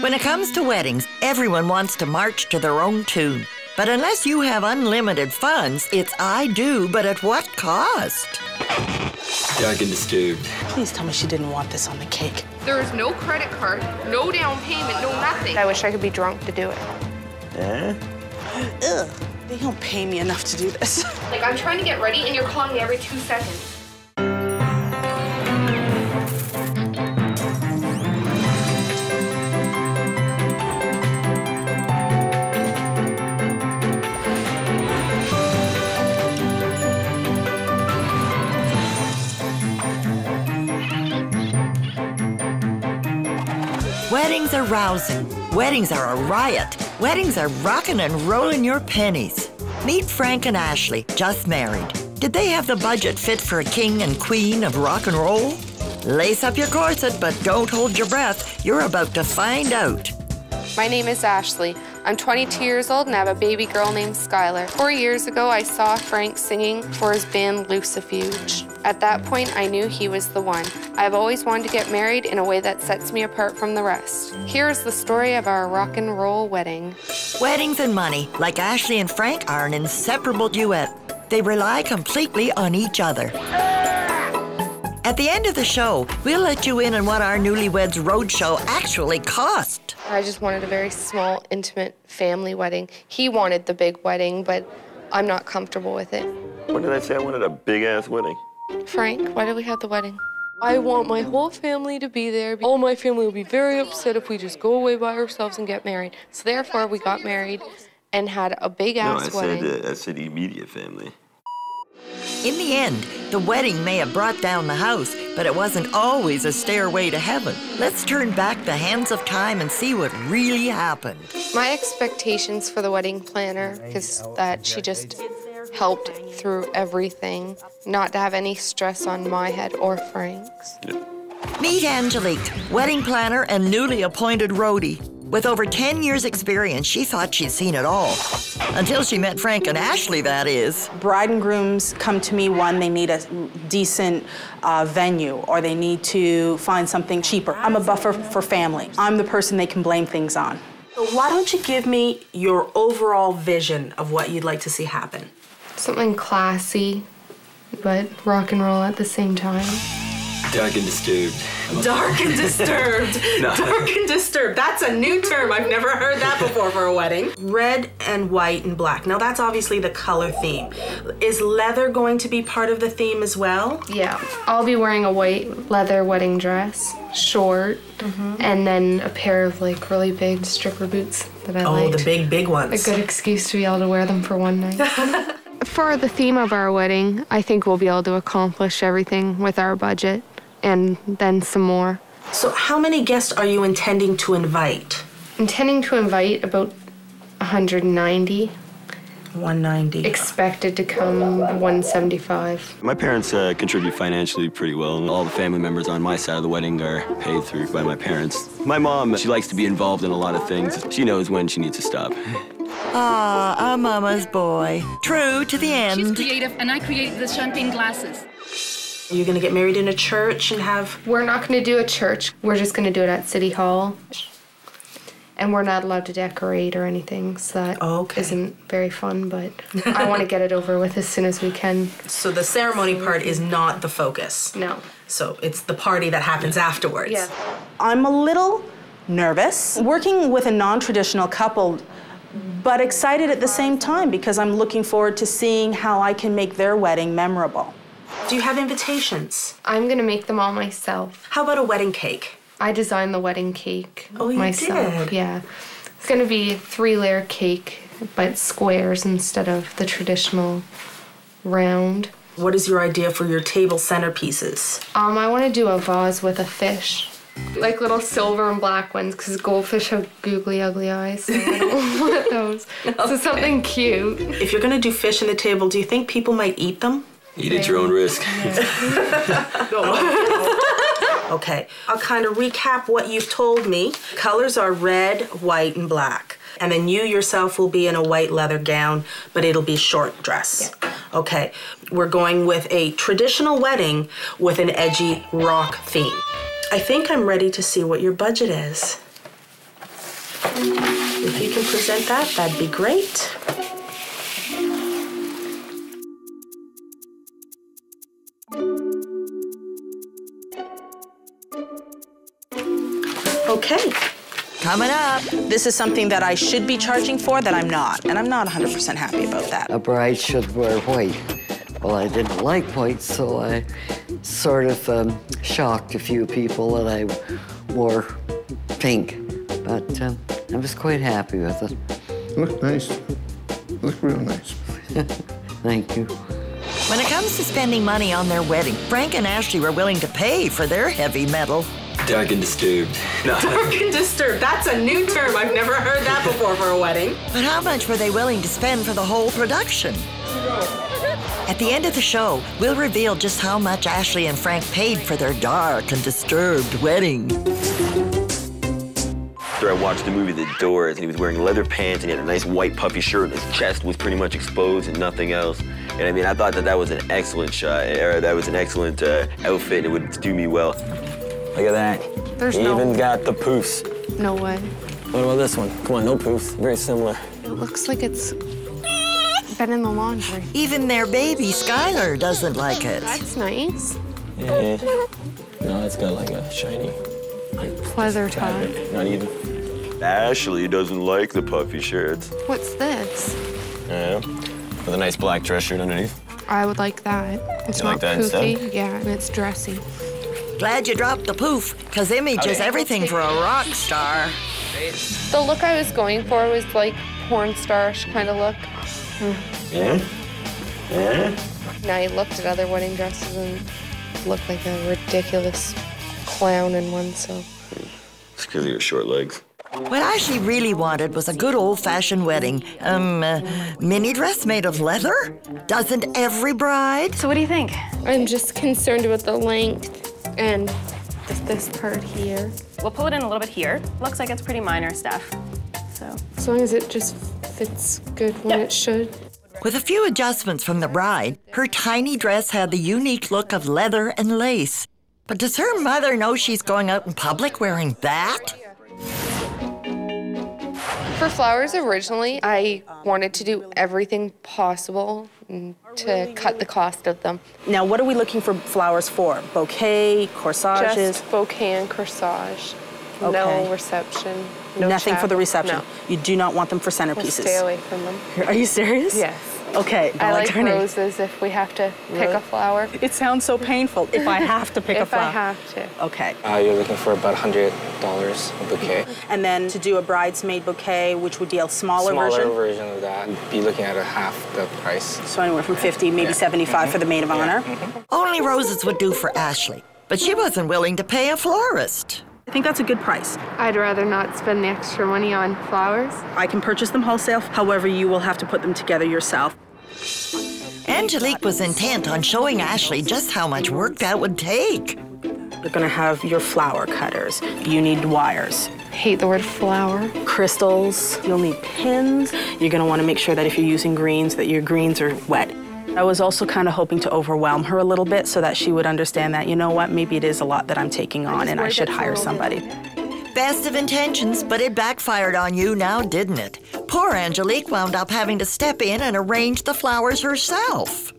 When it comes to weddings, everyone wants to march to their own tune. But unless you have unlimited funds, it's I do, but at what cost? Dark and disturbed. Please tell me she didn't want this on the cake. There is no credit card, no down payment, no nothing. I wish I could be drunk to do it. Eh? Ugh. They don't pay me enough to do this. Like, I'm trying to get ready, and you're calling me every 2 seconds. Weddings are rousing. Weddings are a riot. Weddings are rocking and rolling your pennies. Meet Frank and Ashley, just married. Did they have the budget fit for a king and queen of rock and roll? Lace up your corset, but don't hold your breath. You're about to find out. My name is Ashley. I'm 22 years old and I have a baby girl named Skylar. 4 years ago, I saw Frank singing for his band Lucifuge. At that point, I knew he was the one. I've always wanted to get married in a way that sets me apart from the rest. Here's the story of our rock and roll wedding. Weddings and money, like Ashley and Frank, are an inseparable duet. They rely completely on each other. At the end of the show, we'll let you in on what our newlyweds roadshow actually cost. I just wanted a very small, intimate family wedding. He wanted the big wedding, but I'm not comfortable with it. What did I say? I wanted a big-ass wedding. Frank, why did we have the wedding? I want my whole family to be there. All my family will be very upset if we just go away by ourselves and get married. So therefore, we got married and had a big-ass wedding. No, I said the immediate family. In the end, the wedding may have brought down the house, but it wasn't always a stairway to heaven. Let's turn back the hands of time and see what really happened. My expectations for the wedding planner is that she just helped through everything, not to have any stress on my head or Frank's. Yeah. Meet Angelique, wedding planner and newly appointed roadie. With over 10 years' experience, she thought she'd seen it all. Until she met Frank and Ashley, that is. Bride and grooms come to me when they need a decent venue or they need to find something cheaper. I'm a buffer for family. I'm the person they can blame things on. So why don't you give me your overall vision of what you'd like to see happen? Something classy, but rock and roll at the same time. Dark and disturbed. Dark and disturbed. No. Dark and disturbed. That's a new term. I've never heard that before for a wedding. Red and white and black. Now, that's obviously the color theme. Is leather going to be part of the theme as well? Yeah. I'll be wearing a white leather wedding dress, short, and then a pair of, like, really big stripper boots that I like. Oh, the big, big ones. A good excuse to be able to wear them for one night. For the theme of our wedding, I think we'll be able to accomplish everything with our budget. And then some more. So how many guests are you intending to invite? Intending to invite about 190. 190. Expected to come 175. My parents contribute financially pretty well. All the family members on my side of the wedding are paid through by my parents. My mom, she likes to be involved in a lot of things. She knows when she needs to stop. Ah, our mama's boy. True to the end. She's creative, and I created the champagne glasses. Are you gonna get married in a church and have... We're not gonna do a church. We're just gonna do it at City Hall. And we're not allowed to decorate or anything, so that isn't very fun, but I wanna get it over with as soon as we can. So the ceremony part is not the focus? No. So it's the party that happens afterwards? Yeah. I'm a little nervous. Working with a non-traditional couple, but excited at the same time because I'm looking forward to seeing how I can make their wedding memorable. Do you have invitations? I'm gonna make them all myself. How about a wedding cake? I designed the wedding cake myself. Yeah. It's gonna be a 3-layer cake, but squares instead of the traditional round. What is your idea for your table centerpieces? I wanna do a vase with a fish. Like little silver and black ones, because goldfish have googly, ugly eyes, so I don't want those. So something cute. If you're gonna do fish in the table, do you think people might eat them? Eat at your own risk. Okay, I'll kind of recap what you've told me. Colors are red, white, and black. And then you yourself will be in a white leather gown, but it'll be short dress. Yeah. Okay, we're going with a traditional wedding with an edgy rock theme. I think I'm ready to see what your budget is. If you can present that, that'd be great. Okay. Coming up, this is something that I should be charging for that I'm not, and I'm not 100% happy about that. A bride should wear white. Well, I didn't like white, so I sort of shocked a few people that I wore pink, but I was quite happy with it. Looked nice. Looked real nice. Thank you. When it comes to spending money on their wedding, Frank and Ashley were willing to pay for their heavy metal. Dark and disturbed. No. Dark and disturbed. That's a new term. I've never heard that before for a wedding. But how much were they willing to spend for the whole production? At the end of the show, we'll reveal just how much Ashley and Frank paid for their dark and disturbed wedding. After I watched the movie The Doors, and he was wearing leather pants and he had a nice white puffy shirt, and his chest was pretty much exposed and nothing else. And I mean, I thought that that was an excellent shot, or that was an excellent outfit, and it would do me well. Look at that. There's no... Even got the poofs. No way. What about this one? Come on, no poofs. Very similar. It looks like it's been in the laundry. Even their baby, Skylar, doesn't like it. That's nice. Yeah. No, it's got like a shiny... Like pleather tie. Not even. Ashley doesn't like the puffy shirts. What's this? Yeah. With a nice black dress shirt underneath. I would like that. It's not poofy. Yeah, and it's dressy. Glad you dropped the poof, because image is everything for a rock star. The look I was going for was like porn star-ish kind of look. Yeah? Yeah? Now I looked at other wedding dresses and looked like a ridiculous clown in one, so. It's because of your short legs. What Ashley really wanted was a good old-fashioned wedding. Mini dress made of leather? Doesn't every bride? So what do you think? I'm just concerned with the length. And this part here. We'll pull it in a little bit here. Looks like it's pretty minor stuff, so. As long as it just fits good when it should. With a few adjustments from the bride, her tiny dress had the unique look of leather and lace. But does her mother know she's going out in public wearing that? For flowers originally, I wanted to do everything possible to cut the cost of them. Now, what are we looking for flowers for? Bouquet, corsages? Just bouquet and corsage. Okay. No reception. No Nothing chapel. For the reception. No. You do not want them for centerpieces. We'll stay away from them. Are you serious? Yes. Okay. I like roses if we have to pick a flower. It sounds so painful. If I have to pick a flower. If I have to. Okay. You're looking for about $100 a bouquet. And then to do a bridesmaid bouquet, which would be a smaller version? Smaller version of that. We'd be looking at a half the price. So anywhere from 50, maybe 75 for the maid of honor. Only roses would do for Ashley, but she wasn't willing to pay a florist. I think that's a good price. I'd rather not spend the extra money on flowers. I can purchase them wholesale. However, you will have to put them together yourself. Angelique was intent on showing Ashley just how much work that would take. You're gonna have your flower cutters. You need wires. I hate the word flower. Crystals. You'll need pins. You're gonna wanna make sure that if you're using greens, that your greens are wet. I was also kind of hoping to overwhelm her a little bit so that she would understand that, you know what, maybe it is a lot that I'm taking on and I should hire somebody. Best of intentions, but it backfired on you now, didn't it? Poor Angelique wound up having to step in and arrange the flowers herself.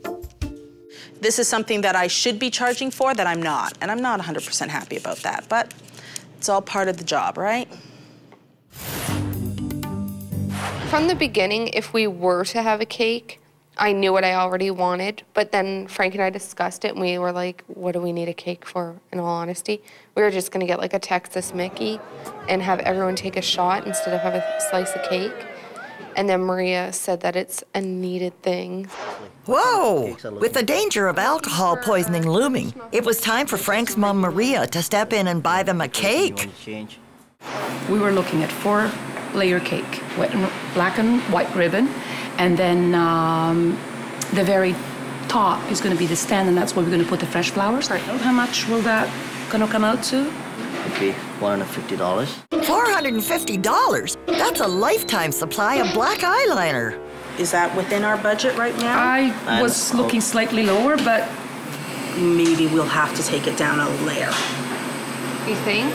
This is something that I should be charging for that I'm not, and I'm not 100% happy about that, but it's all part of the job, right? From the beginning, if we were to have a cake, I knew what I already wanted, but then Frank and I discussed it, and we were like, what do we need a cake for, in all honesty? We were just gonna get like a Texas Mickey and have everyone take a shot instead of have a slice of cake. And then Maria said that it's a needed thing. Whoa! With the danger of alcohol poisoning looming, it was time for Frank's mom, Maria, to step in and buy them a cake. We were looking at 4-layer cake, black and white ribbon, and then the very top is going to be the stand, and that's where we're going to put the fresh flowers. Right. How much will that going to come out to? It'd be $450. $450? That's a lifetime supply of black eyeliner. Is that within our budget right now? I was looking slightly lower, but... Maybe we'll have to take it down a layer. You think?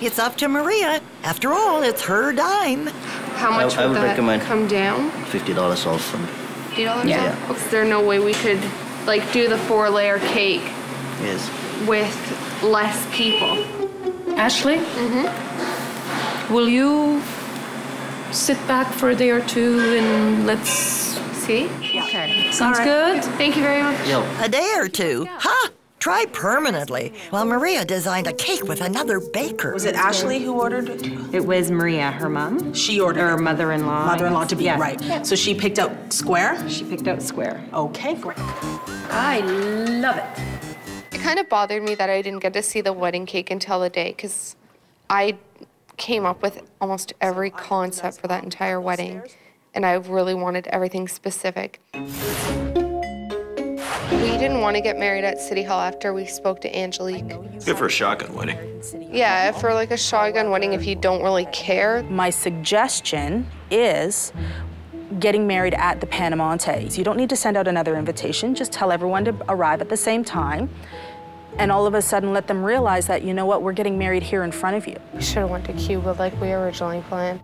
It's up to Maria. After all, it's her dime. How much would that recommend come down? $50 off something. $50 off? Yeah. Is there no way we could, like, do the 4-layer cake with less people? Ashley? Mm-hmm. Will you sit back for a day or two and let's... See? Yeah. Okay. Sounds good. Thank you very much. Yeah. A day or two? Huh? Try permanently. Well, Maria designed a cake with another baker. Was it Ashley who ordered it? It was Maria, her mom. She ordered her mother-in-law. Mother-in-law to be right. Yeah. So she picked out square? She picked out square. Okay, great. I love it. It kind of bothered me that I didn't get to see the wedding cake until the day, because I came up with almost every concept for that entire wedding. And I really wanted everything specific. We didn't want to get married at City Hall after we spoke to Angelique. Good for a shotgun wedding. Yeah, for like a shotgun wedding if you don't really care. My suggestion is getting married at the Panamontes. You don't need to send out another invitation. Just tell everyone to arrive at the same time. And all of a sudden let them realize that, you know what, we're getting married here in front of you. We should have went to Cuba like we originally planned.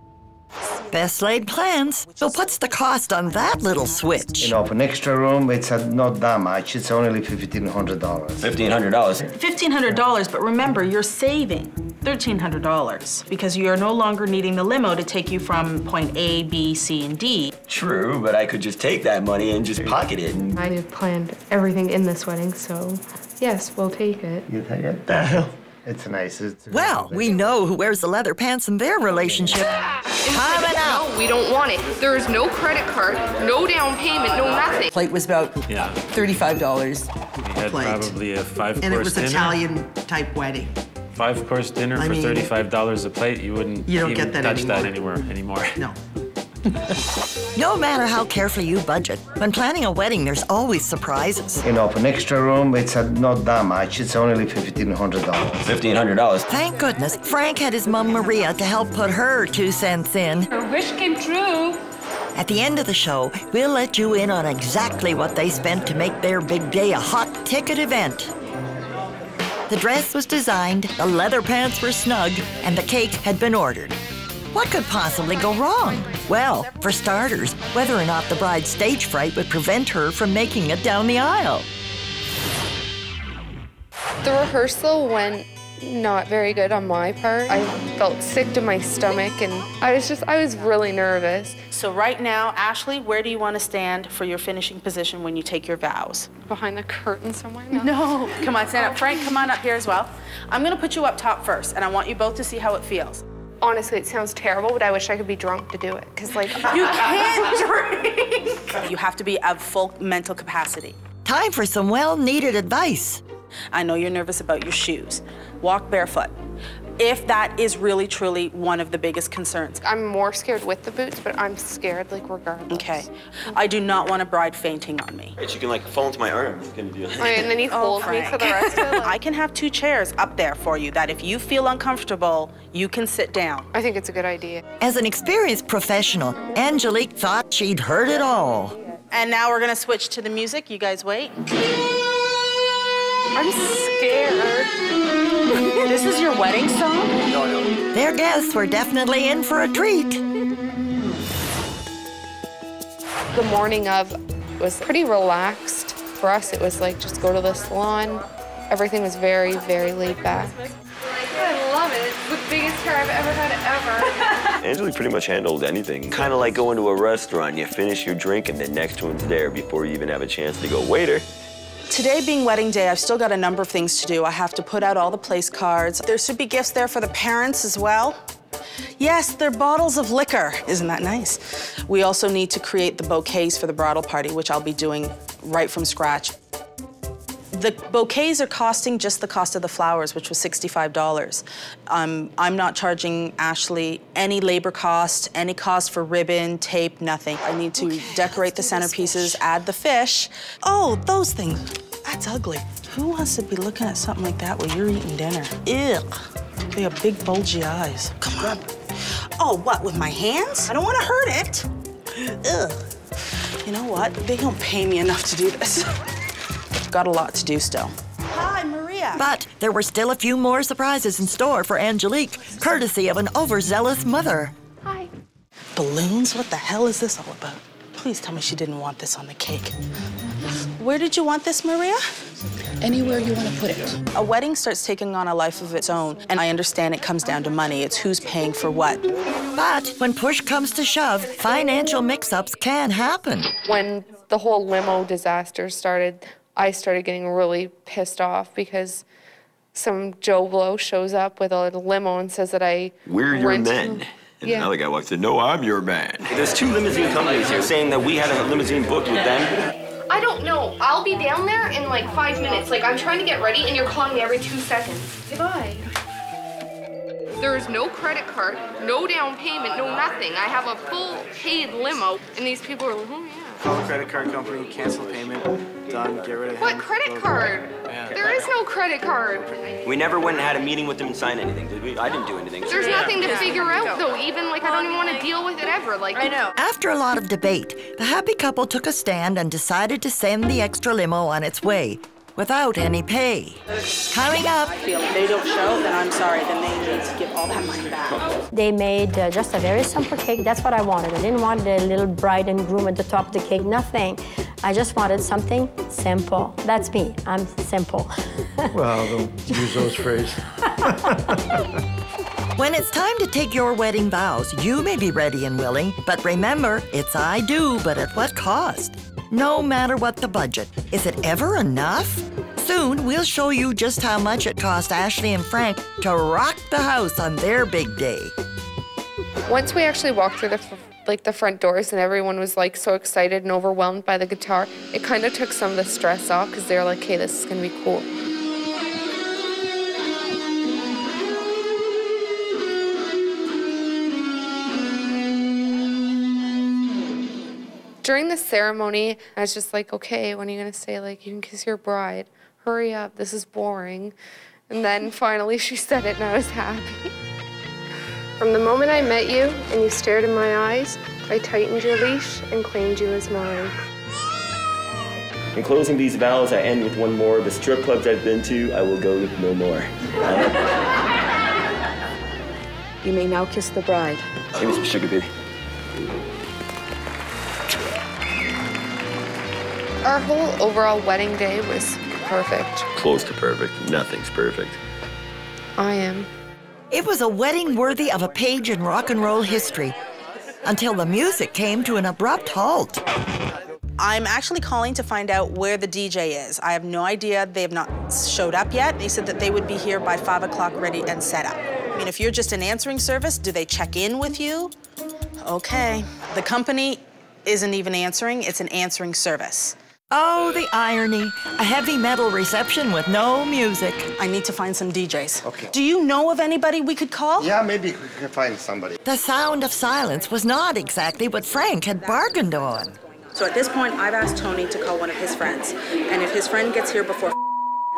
Best laid plans. So what's the cost on that little switch? You know, for an extra room, it's not that much. It's only $1,500. $1,500? $1,500, but remember, you're saving $1,300 because you're no longer needing the limo to take you from point A, B, C, and D. True, but I could just take that money and just pocket it. And... I have planned everything in this wedding, so yes, we'll take it. You take it? The hell? It's nice. It's well, we know who wears the leather pants in their relationship. Coming up. No, we don't want it. There is no credit card, no down payment, no nothing. Plate was about $35. We had probably a 5-course dinner. And it was Italian-type wedding. 5-course dinner for $35 a plate. You wouldn't even touch that anywhere anymore. No. No matter how carefully you budget, when planning a wedding, there's always surprises. You know, for an extra room, it's not that much. It's only $1,500. $1,500? Thank goodness Frank had his mom Maria to help put her 2 cents in. Her wish came true. At the end of the show, we'll let you in on exactly what they spent to make their big day a hot-ticket event. The dress was designed, the leather pants were snug, and the cake had been ordered. What could possibly go wrong? Well, for starters, whether or not the bride's stage fright would prevent her from making it down the aisle. The rehearsal went not very good on my part. I felt sick to my stomach, and I was really nervous. So right now, Ashley, where do you want to stand for your finishing position when you take your vows? Behind the curtain somewhere? No. Come on, stand up. Frank, come on up here as well. I'm going to put you up top first, and I want you both to see how it feels. Honestly, it sounds terrible, but I wish I could be drunk to do it. Because, like, you can't drink. You have to be of full mental capacity. Time for some well-needed advice. I know you're nervous about your shoes. Walk barefoot. If that is really, truly one of the biggest concerns. I'm more scared with the boots, but I'm scared, like, regardless. Okay. I do not want a bride fainting on me. Right, you can, like, fall into my arm. Can you do that? Right, and then you hold me for the rest of it. I can have 2 chairs up there for you that if you feel uncomfortable, you can sit down. I think it's a good idea. As an experienced professional, Angelique thought she'd heard it all. And now we're going to switch to the music. You guys wait. I'm scared. This is your wedding song? No, no. Their guests were definitely in for a treat. The morning of was pretty relaxed. For us, it was like just go to the salon. Everything was very, very laid back. I love it. It's the biggest hair I've ever had ever. Angelique pretty much handled anything. Kind of like going to a restaurant. You finish your drink and the next one's there before you even have a chance to go, waiter. Today being wedding day, I've still got a number of things to do. I have to put out all the place cards. There should be gifts there for the parents as well. Yes, they're bottles of liquor. Isn't that nice? We also need to create the bouquets for the bridal party, which I'll be doing right from scratch. The bouquets are costing just the cost of the flowers, which was $65. I'm not charging Ashley any labor cost, any cost for ribbon, tape, nothing. I need to decorate the centerpieces, add the fish. Oh, those things. That's ugly. Who wants to be looking at something like that while you're eating dinner? Ugh. They have big, bulgy eyes. Come on. Oh, what, with my hands? I don't want to hurt it. Ugh. You know what? They don't pay me enough to do this. Got a lot to do still. Hi, Maria. Yeah. But there were still a few more surprises in store for Angelique, courtesy of an overzealous mother. Hi. Balloons? What the hell is this all about? Please tell me she didn't want this on the cake. Where did you want this, Maria? Anywhere you want to put it. A wedding starts taking on a life of its own, and I understand it comes down to money. It's who's paying for what. But when push comes to shove, financial mix-ups can happen. When the whole limo disaster started, I started getting really pissed off because some Joe Blow shows up with a limo and says that We're your men. And yeah. Another guy walks in, no, I'm your man. There's two limousine companies here saying that we had a limousine booked with them. I don't know. I'll be down there in like 5 minutes. Like, I'm trying to get ready, and you're calling me every 2 seconds. Goodbye. There's no credit card, no down payment, no nothing. I have a full paid limo, and these people are like, oh, yeah. Call the credit card company, cancel payment, done, get rid of it. What credit card? Yeah. There is no credit card. We never went and had a meeting with them and signed anything, did we? I didn't do anything. There's nothing to figure out, though. Even, like, I don't even want to deal with it ever. Like, I know. After a lot of debate, the happy couple took a stand and decided to send the extra limo on its way, without any pay. Coming up... If they don't show, then I'm sorry. Then they need to give all that money back. They made just a very simple cake. That's what I wanted. I didn't want the little bride and groom at the top of the cake, nothing. I just wanted something simple. That's me. I'm simple. Well, don't use those phrases. When it's time to take your wedding vows, you may be ready and willing, but remember, it's I do, but at what cost? No matter what the budget, is it ever enough? Soon, we'll show you just how much it cost Ashley and Frank to rock the house on their big day. Once we actually walked through the front doors and everyone was like so excited and overwhelmed by the guitar, it kind of took some of the stress off because they were like, hey, this is gonna be cool. During the ceremony, I was just like, okay, when are you gonna say, like, you can kiss your bride? Hurry up, this is boring. And then finally she said it and I was happy. From the moment I met you and you stared in my eyes, I tightened your leash and claimed you as mine. In closing these vows, I end with one more. The strip clubs I've been to, I will go with no more. You may now kiss the bride. Give me some sugar, baby. Our whole overall wedding day was perfect. Close to perfect. Nothing's perfect. I am. It was a wedding worthy of a page in rock and roll history, until the music came to an abrupt halt. I'm actually calling to find out where the DJ is. I have no idea. They have not showed up yet. They said that they would be here by 5 o'clock ready and set up. I mean, if you're just an answering service, do they check in with you? Okay. The company isn't even answering. It's an answering service. Oh, the irony. A heavy metal reception with no music. I need to find some DJs. Okay. Do you know of anybody we could call? Yeah, maybe we could find somebody. The sound of silence was not exactly what Frank had bargained on. So at this point, I've asked Tony to call one of his friends. And if his friend gets here before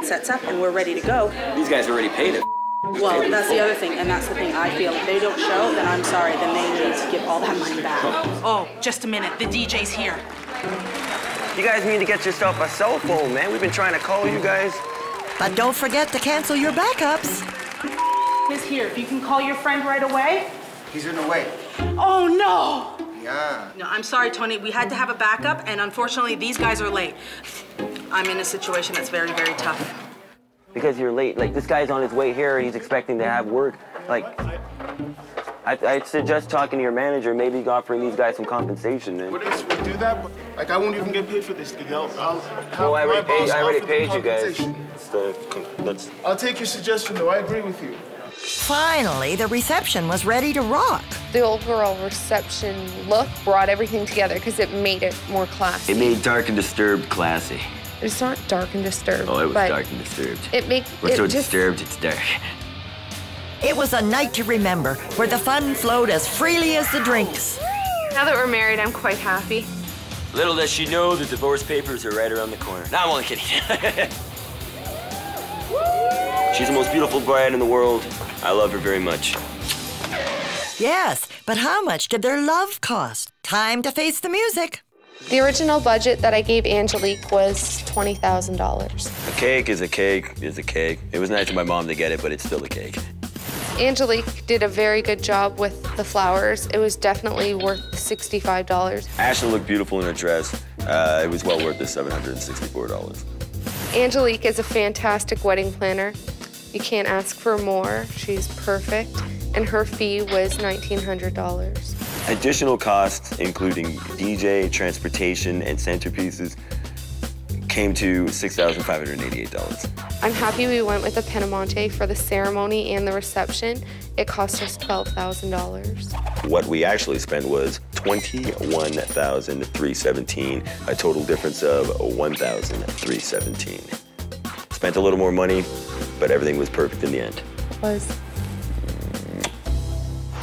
sets up and we're ready to go... These guys already paid it. Well, that's the other thing, and that's the thing I feel. If they don't show, then I'm sorry. Then they need to give all that money back. Oh, just a minute. The DJ's here. You guys need to get yourself a cell phone, man. We've been trying to call you guys. But don't forget to cancel your backups. Is here. If you can call your friend right away. He's in the way. Oh, no. Yeah. No, I'm sorry, Tony. We had to have a backup, and unfortunately, these guys are late. I'm in a situation that's very, very tough. Because you're late. Like, this guy's on his way here, and he's expecting to have work. Like, I'd suggest talking to your manager, maybe offering these guys some compensation. What is, we'll do that? Like, I won't even get paid for this. Well, I already paid you guys. I'll take your suggestion, though. I agree with you. Finally, the reception was ready to rock. The overall reception look brought everything together because it made it more classy. It made Dark and Disturbed classy. It's not Dark and Disturbed. Oh, it was Dark and Disturbed. Disturbed, it's dark. It was a night to remember, where the fun flowed as freely as the drinks. Now that we're married, I'm quite happy. Little does she know, the divorce papers are right around the corner. No, I'm only kidding. She's the most beautiful bride in the world. I love her very much. Yes, but how much did their love cost? Time to face the music. The original budget that I gave Angelique was $20,000. A cake is a cake is a cake. It was nice of my mom to get it, but it's still a cake. Angelique did a very good job with the flowers. It was definitely worth $65. Ashley looked beautiful in her dress. It was well worth the $764. Angelique is a fantastic wedding planner. You can't ask for more. She's perfect. And her fee was $1,900. Additional costs, including DJ, transportation, and centerpieces, came to $6,588. I'm happy we went with the Panamontes for the ceremony and the reception. It cost us $12,000. What we actually spent was $21,317, a total difference of $1,317. Spent a little more money, but everything was perfect in the end. Was.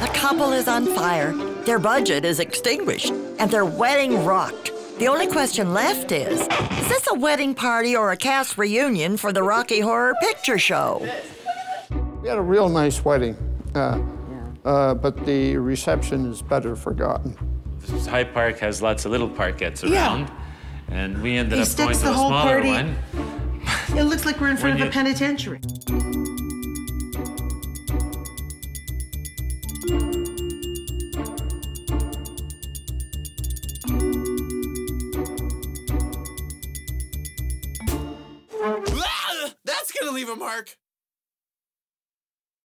The couple is on fire, their budget is extinguished, and their wedding rocked. The only question left is this a wedding party or a cast reunion for the Rocky Horror Picture Show? We had a real nice wedding, but the reception is better forgotten. Hyde Park has lots of little parquettes around, and we ended up going to the whole smaller party. One. It looks like we're in front of a penitentiary. That's gonna leave a mark.